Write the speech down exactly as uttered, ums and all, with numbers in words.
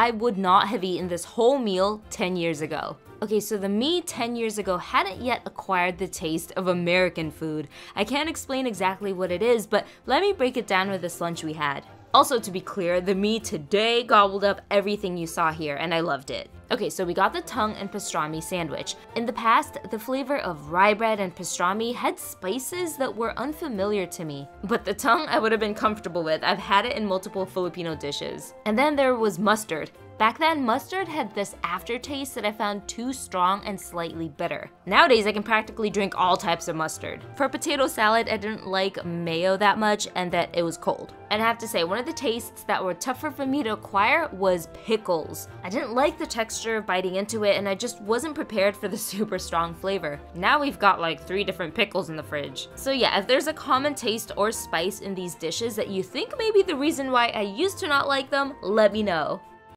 I would not have eaten this whole meal ten years ago. Okay, so the me ten years ago hadn't yet acquired the taste of American food. I can't explain exactly what it is, but let me break it down with this lunch we had. Also, to be clear, the me today gobbled up everything you saw here, and I loved it. Okay, so we got the tongue and pastrami sandwich. In the past, the flavor of rye bread and pastrami had spices that were unfamiliar to me. But the tongue I would have been comfortable with. I've had it in multiple Filipino dishes. And then there was mustard. Back then, mustard had this aftertaste that I found too strong and slightly bitter. Nowadays, I can practically drink all types of mustard. For potato salad, I didn't like mayo that much and that it was cold. And I have to say, one of the tastes that were tougher for me to acquire was pickles. I didn't like the texture of biting into it and I just wasn't prepared for the super strong flavor. Now we've got like three different pickles in the fridge. So yeah, if there's a common taste or spice in these dishes that you think may be the reason why I used to not like them, let me know.